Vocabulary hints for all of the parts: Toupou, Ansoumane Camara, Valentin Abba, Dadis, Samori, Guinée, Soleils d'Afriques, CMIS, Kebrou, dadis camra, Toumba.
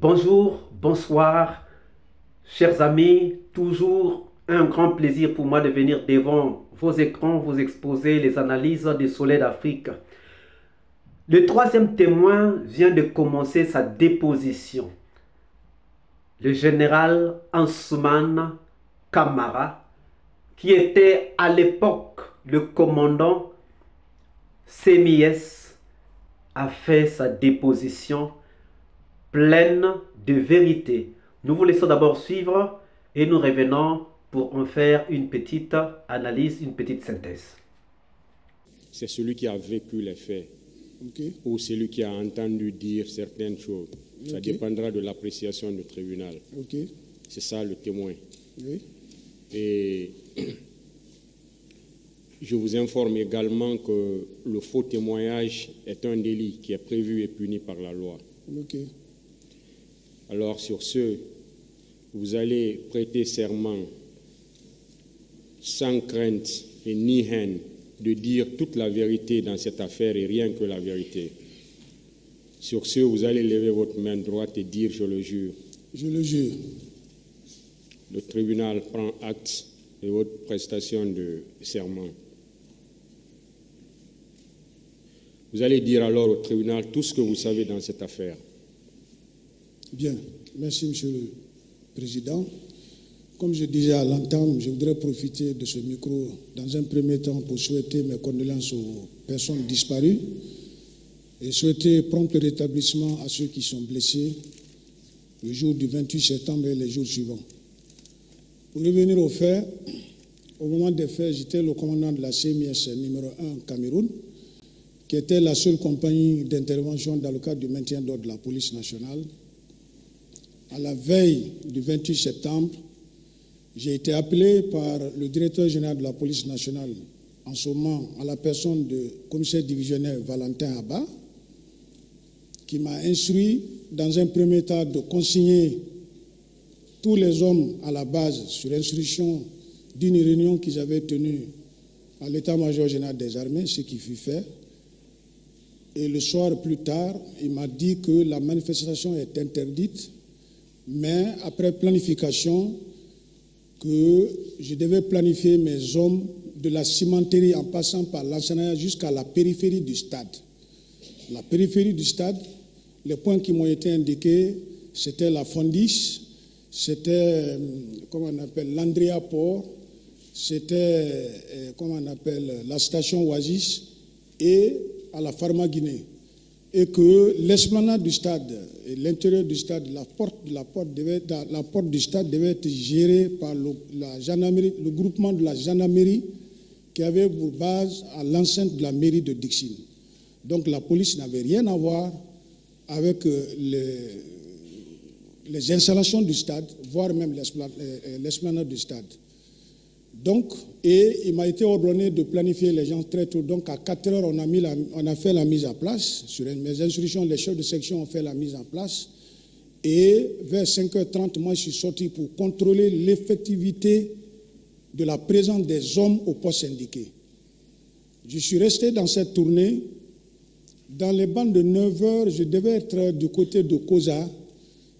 Bonjour, bonsoir, chers amis, toujours un grand plaisir pour moi de venir devant vos écrans, vous exposer les analyses du Soleil d'Afrique. Le troisième témoin vient de commencer sa déposition. Le général Ansoumane Camara, qui était à l'époque le commandant CMIS, a fait sa déposition pleine de vérité. Nous vous laissons d'abord suivre et nous revenons pour en faire une petite analyse, une petite synthèse. C'est celui qui a vécu les faits, okay, ou celui qui a entendu dire certaines choses. Okay. Ça dépendra de l'appréciation du tribunal. Okay. C'est ça le témoin. Oui. Et je vous informe également que le faux témoignage est un délit qui est prévu et puni par la loi. Okay. Alors sur ce, vous allez prêter serment sans crainte et ni haine de dire toute la vérité dans cette affaire et rien que la vérité. Sur ce, vous allez lever votre main droite et dire « Je le jure ». Je le jure. Le tribunal prend acte de votre prestation de serment. Vous allez dire alors au tribunal tout ce que vous savez dans cette affaire. Bien, merci Monsieur le Président. Comme je disais à l'entame, je voudrais profiter de ce micro dans un premier temps pour souhaiter mes condoléances aux personnes disparues et souhaiter prompt rétablissement à ceux qui sont blessés le jour du 28 septembre et les jours suivants. Pour revenir aux faits, au moment des faits, j'étais le commandant de la CMIS numéro 1 Cameroun, qui était la seule compagnie d'intervention dans le cadre du maintien d'ordre de la police nationale. À la veille du 28 septembre, j'ai été appelé par le directeur général de la police nationale, en ce moment à la personne du commissaire divisionnaire Valentin Abba, qui m'a instruit dans un premier temps de consigner tous les hommes à la base sur instruction d'une réunion qu'ils avaient tenue à l'état-major général des armées, ce qui fut fait. Et le soir plus tard, il m'a dit que la manifestation est interdite, mais après planification, que je devais planifier mes hommes de la cimenterie en passant par l'enseignant jusqu'à la périphérie du stade. La périphérie du stade, les points qui m'ont été indiqués, c'était la Fondis, c'était, comment on appelle, l'Andrea-Port, c'était, comment on appelle, la station Oasis et à la Pharma Guinée. Et que l'esplanade du stade, l'intérieur du stade, la porte du stade devait être gérée par le groupement de la gendarmerie qui avait pour base à l'enceinte de la mairie de Dixine. Donc la police n'avait rien à voir avec les installations du stade, voire même l'esplanade du stade. Donc, et il m'a été ordonné de planifier les gens très tôt. Donc, à 4 heures, on a fait la mise en place. Sur mes instructions, les chefs de section ont fait la mise en place. Et vers 5h30, moi, je suis sorti pour contrôler l'effectivité de la présence des hommes au poste indiqué. Je suis resté dans cette tournée. Dans les bandes de 9h, je devais être du côté de Cosa.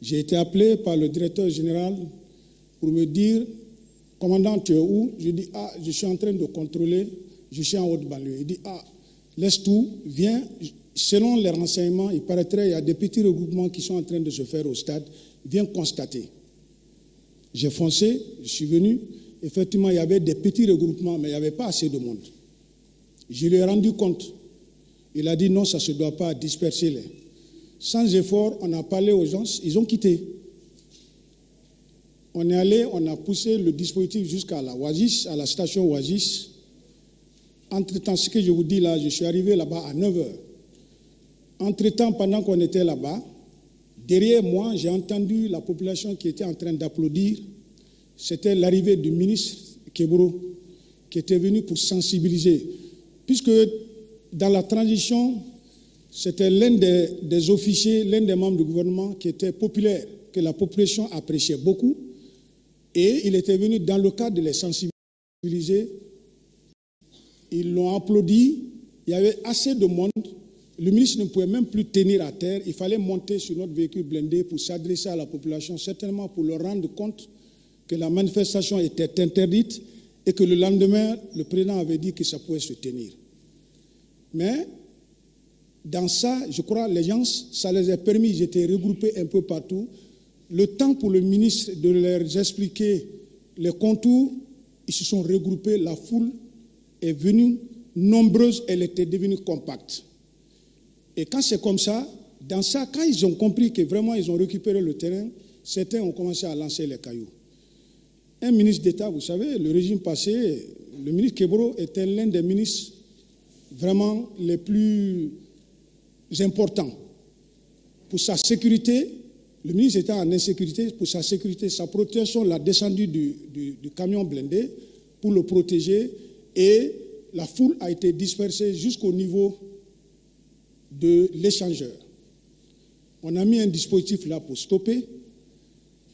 J'ai été appelé par le directeur général pour me dire... « Commandant, tu es où ?» Je dis « Ah, je suis en train de contrôler, je suis en haute banlieue. » Il dit « Ah, laisse tout, viens. » Selon les renseignements, il paraîtrait qu'il y a des petits regroupements qui sont en train de se faire au stade. Viens constater. J'ai foncé, je suis venu. Effectivement, il y avait des petits regroupements, mais il n'y avait pas assez de monde. Je lui ai rendu compte. Il a dit « Non, ça ne se doit pas, disperser-les. » Sans effort, on a parlé aux gens, ils ont quitté. On est allé, on a poussé le dispositif jusqu'à la Oasis, à la station Oasis. Entre-temps, ce que je vous dis là, je suis arrivé là-bas à 9h. Entre-temps, pendant qu'on était là-bas, derrière moi, j'ai entendu la population qui était en train d'applaudir. C'était l'arrivée du ministre Kebrou, qui était venu pour sensibiliser. Puisque dans la transition, c'était l'un des officiers, l'un des membres du gouvernement qui était populaire, que la population appréciait beaucoup. Et il était venu dans le cadre de les sensibiliser. Ils l'ont applaudi. Il y avait assez de monde Le ministre ne pouvait même plus tenir à terre. Il fallait monter sur notre véhicule blindé pour s'adresser à la population, certainement pour leur rendre compte que la manifestation était interdite et que le lendemain, le président avait dit que ça pouvait se tenir. Mais dans ça, je crois, les gens, ça les a permis, ils étaient regroupés un peu partout. Le temps pour le ministre de leur expliquer les contours, ils se sont regroupés, la foule est venue nombreuse, elle était devenue compacte. Et quand c'est comme ça, dans ça, quand ils ont compris que vraiment ils ont récupéré le terrain, certains ont commencé à lancer les cailloux. Un ministre d'État, vous savez, le régime passé, le ministre Kebrou était l'un des ministres vraiment les plus importants. Pour sa sécurité, le ministre était en insécurité, pour sa sécurité, sa protection, l'a descendu du camion blindé pour le protéger et la foule a été dispersée jusqu'au niveau de l'échangeur. On a mis un dispositif là pour stopper.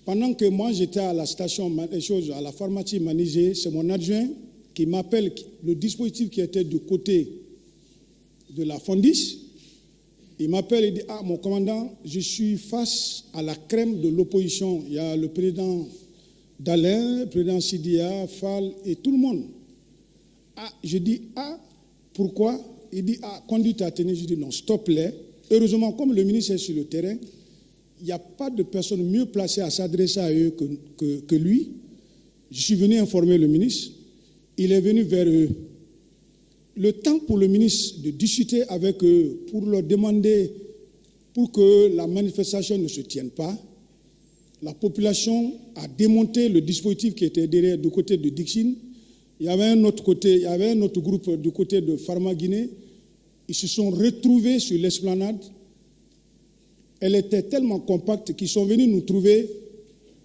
Pendant que moi j'étais à la station, à la pharmacie Manigé, c'est mon adjoint qui m'appelle le dispositif qui était du côté de la Fondis. Il m'appelle et dit « Ah, mon commandant, je suis face à la crème de l'opposition. Il y a le président Dalin, le président Sidia, Fall et tout le monde. » Ah, je dis « Ah, pourquoi ?» Il dit, ah, conduite à tenir. Je dis, non, stop-les. Heureusement, comme le ministre est sur le terrain, il n'y a pas de personne mieux placée à s'adresser à eux que lui. Je suis venu informer le ministre. Il est venu vers eux. Le temps pour le ministre de discuter avec eux, pour leur demander pour que la manifestation ne se tienne pas, la population a démonté le dispositif qui était derrière, du côté de Dixine. Il y avait un autre côté, il y avait un autre groupe du côté de Pharma Guinée. Ils se sont retrouvés sur l'esplanade. Elle était tellement compacte qu'ils sont venus nous trouver.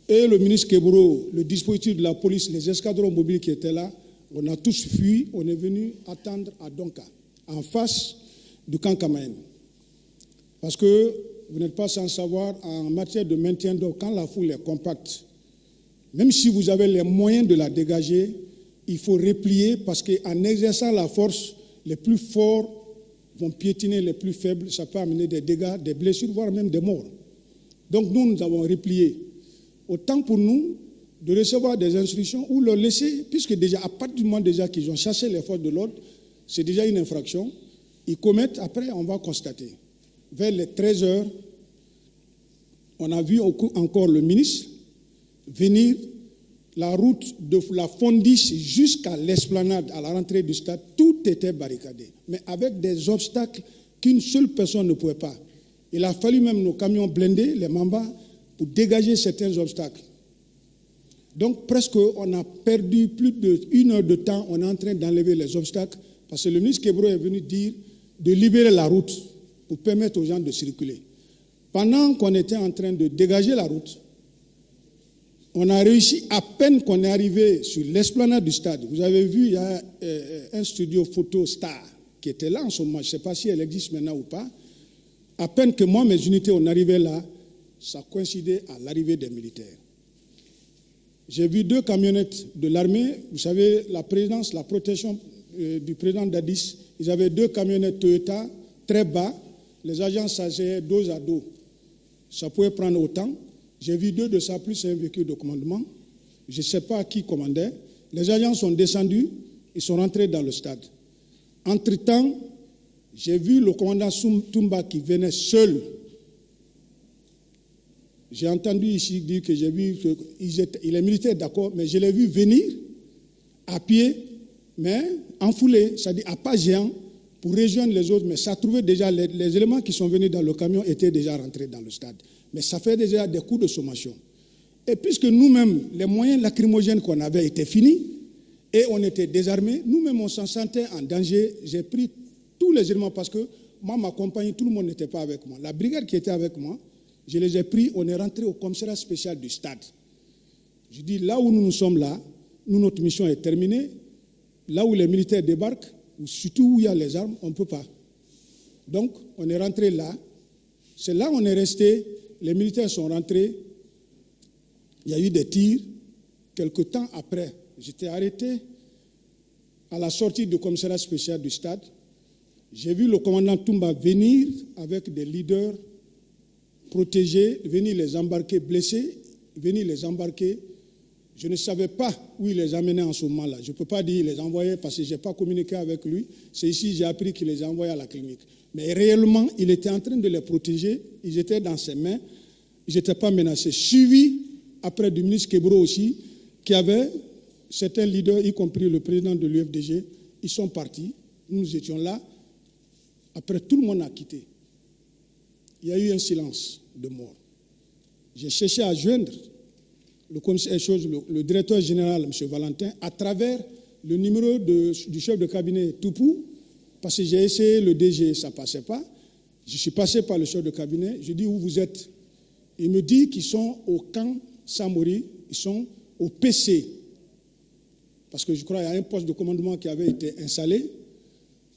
Et le ministre Kebrou, le dispositif de la police, les escadrons mobiles qui étaient là, on a tous fui, on est venu attendre à Donka, en face du camp Kamaen. Parce que vous n'êtes pas sans savoir, en matière de maintien d'ordre, quand la foule est compacte, même si vous avez les moyens de la dégager, il faut replier parce qu'en exerçant la force, les plus forts vont piétiner les plus faibles. Ça peut amener des dégâts, des blessures, voire même des morts. Donc nous, nous avons replié. Autant pour nous de recevoir des instructions ou leur laisser, puisque déjà, à partir du moment déjà qu'ils ont chassé les forces de l'ordre, c'est déjà une infraction. Ils commettent, après on va constater. Vers les 13 heures, on a vu encore le ministre venir. La route de la Fondis jusqu'à l'esplanade, à la rentrée du stade, tout était barricadé, mais avec des obstacles qu'une seule personne ne pouvait pas. Il a fallu même nos camions blindés, les Mamba, pour dégager certains obstacles. Donc presque on a perdu plus d'une heure de temps, on est en train d'enlever les obstacles, parce que le ministre Kebrou est venu dire de libérer la route pour permettre aux gens de circuler. Pendant qu'on était en train de dégager la route, on a réussi à peine qu'on est arrivé sur l'esplanade du stade. Vous avez vu, il y a un studio photo Star qui était là en ce moment. Je ne sais pas si elle existe maintenant ou pas. À peine que moi, mes unités, on arrivait là, ça coïncidait à l'arrivée des militaires. J'ai vu deux camionnettes de l'armée. Vous savez, la présidence, la protection du président Dadis, ils avaient deux camionnettes Toyota très bas. Les agents s'asseyaient dos à dos. Ça pouvait prendre autant. J'ai vu deux de ça, plus un véhicule de commandement. Je ne sais pas qui commandait. Les agents sont descendus, ils sont rentrés dans le stade. Entre-temps, j'ai vu le commandant Toumba qui venait seul. J'ai entendu ici dire que j'ai vu qu'il est militaire, d'accord, mais je l'ai vu venir à pied, mais en foulée, c'est-à-dire à pas géant, pour rejoindre les autres, mais ça trouvait déjà, les éléments qui sont venus dans le camion étaient déjà rentrés dans le stade. Mais ça fait déjà des coups de sommation. Et puisque nous-mêmes, les moyens lacrymogènes qu'on avait étaient finis, et on était désarmés, nous-mêmes on s'en sentait en danger. J'ai pris tous les éléments parce que moi, ma compagnie, tout le monde n'était pas avec moi. La brigade qui était avec moi, je les ai pris, on est rentré au commissariat spécial du stade. Je dis, là où nous sommes là, nous, notre mission est terminée, là où les militaires débarquent, surtout où il y a les armes, on ne peut pas. Donc, on est rentré là. C'est là où on est resté. Les militaires sont rentrés. Il y a eu des tirs. Quelque temps après, j'étais arrêté à la sortie du commissariat spécial du stade. J'ai vu le commandant Toumba venir avec des leaders protégés, venir les embarquer blessés, venir les embarquer. Je ne savais pas où il les amenait en ce moment-là. Je ne peux pas dire qu'il les envoyait parce que je n'ai pas communiqué avec lui. C'est ici que j'ai appris qu'il les envoyait à la clinique. Mais réellement, il était en train de les protéger. Ils étaient dans ses mains. Ils n'étaient pas menacés. Suivi après du ministre Kebrou aussi, qui avait certains leaders, y compris le président de l'UFDG. Ils sont partis. Nous étions là. Après, tout le monde a quitté. Il y a eu un silence de mort. J'ai cherché à joindre le directeur général, M. Valentin, à travers le numéro du chef de cabinet Toupou, parce que j'ai essayé le DG, ça ne passait pas. Je suis passé par le chef de cabinet, je dis où vous êtes. Il me dit qu'ils sont au camp Samori, ils sont au PC, parce que je crois qu'il y a un poste de commandement qui avait été installé,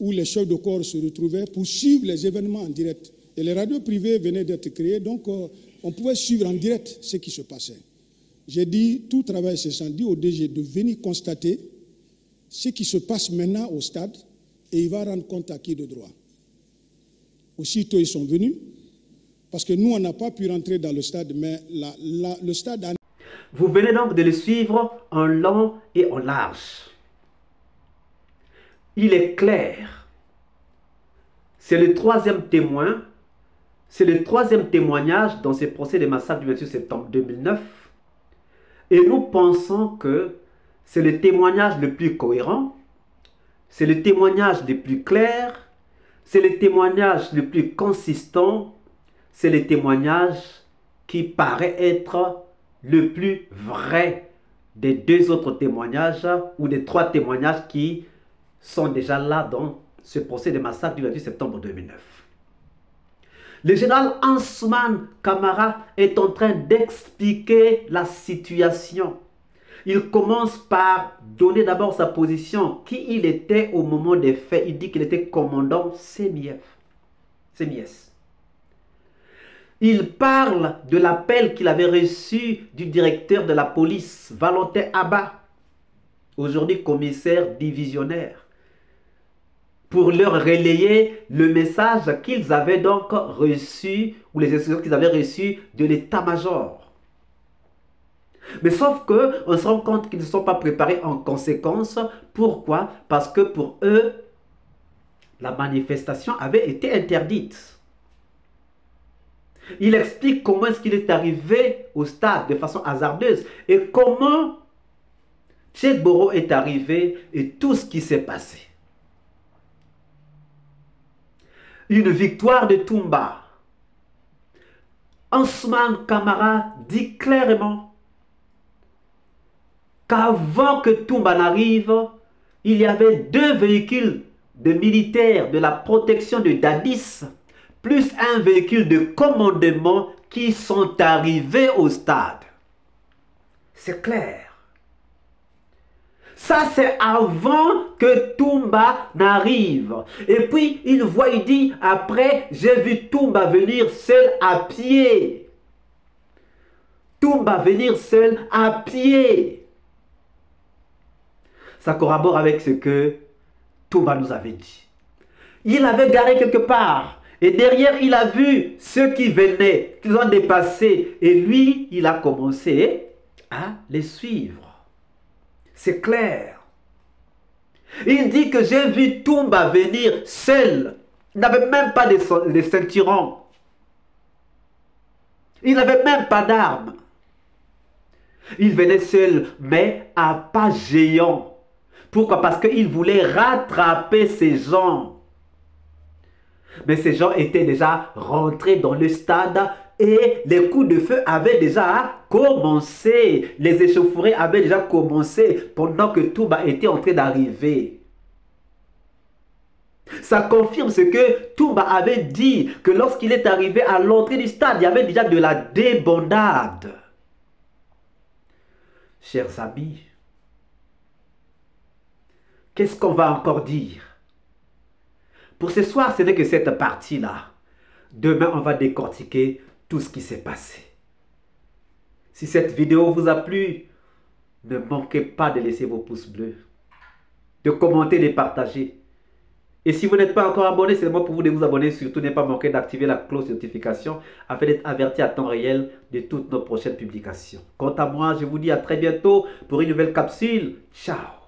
où les chefs de corps se retrouvaient pour suivre les événements en direct. Et les radios privées venaient d'être créées, donc on pouvait suivre en direct ce qui se passait. J'ai dit, tout travail cessant, dit au DG de venir constater ce qui se passe maintenant au stade et il va rendre compte à qui de droit. Aussitôt, ils sont venus parce que nous, on n'a pas pu rentrer dans le stade, mais le stade... A... Vous venez donc de le suivre en long et en large. Il est clair. C'est le troisième témoin, c'est le troisième témoignage dans ce procès des massacres du 28 septembre 2009. Et nous pensons que c'est le témoignage le plus cohérent, c'est le témoignage le plus clair, c'est le témoignage le plus consistant, c'est le témoignage qui paraît être le plus vrai des deux autres témoignages ou des trois témoignages qui sont déjà là dans ce procès de massacre du 28 septembre 2009. Le général Ansoumane Camara est en train d'expliquer la situation. Il commence par donner d'abord sa position, qui il était au moment des faits. Il dit qu'il était commandant CMIS. Il parle de l'appel qu'il avait reçu du directeur de la police, Valentin Abba, aujourd'hui commissaire divisionnaire, pour leur relayer le message qu'ils avaient donc reçu ou les instructions qu'ils avaient reçues de l'état-major. Mais sauf qu'on se rend compte qu'ils ne sont pas préparés en conséquence. Pourquoi? Parce que pour eux, la manifestation avait été interdite. Il explique comment est-ce qu'il est arrivé au stade de façon hasardeuse et comment Kebrou est arrivé et tout ce qui s'est passé. Une victoire de Toumba. Ansoumane Camara dit clairement qu'avant que Toumba n'arrive, il y avait deux véhicules de militaires de la protection de Dadis, plus un véhicule de commandement qui sont arrivés au stade. C'est clair. Ça, c'est avant que Toumba n'arrive. Et puis, il voit, il dit, après, j'ai vu Toumba venir seul à pied. Toumba venir seul à pied. Ça corrobore avec ce que Toumba nous avait dit. Il avait garé quelque part. Et derrière, il a vu ceux qui venaient, qui ont dépassé. Et lui, il a commencé à les suivre. C'est clair. Il dit que j'ai vu Toumba venir seul. Il n'avait même pas de ceinturon. Il n'avait même pas d'armes. Il venait seul, mais à pas géant. Pourquoi? Parce qu'il voulait rattraper ces gens. Mais ces gens étaient déjà rentrés dans le stade. Et les coups de feu avaient déjà commencé. Les échauffourées avaient déjà commencé pendant que Toumba était en train d'arriver. Ça confirme ce que Toumba avait dit, que lorsqu'il est arrivé à l'entrée du stade, il y avait déjà de la débandade. Chers amis, qu'est-ce qu'on va encore dire? Pour ce soir, ce n'est que cette partie-là. Demain, on va décortiquer tout ce qui s'est passé. Si cette vidéo vous a plu, ne manquez pas de laisser vos pouces bleus, de commenter, de partager. Et si vous n'êtes pas encore abonné, c'est le moment pour vous de vous abonner. Surtout, n'ayez pas manqué d'activer la cloche de notification afin d'être averti à temps réel de toutes nos prochaines publications. Quant à moi, je vous dis à très bientôt pour une nouvelle capsule. Ciao!